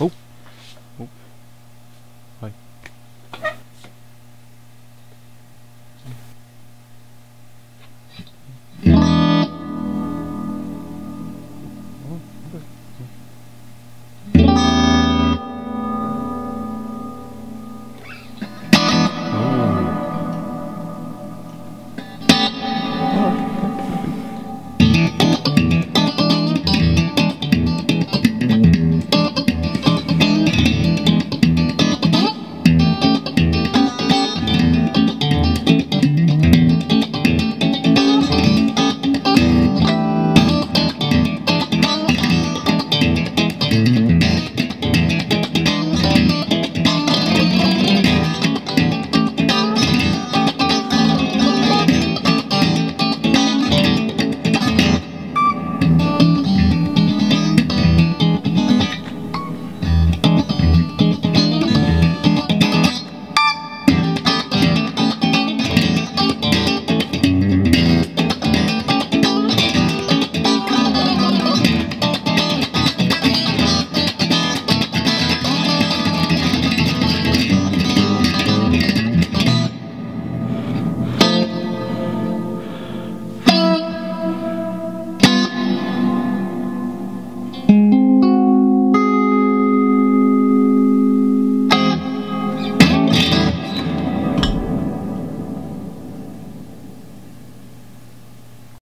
Oh.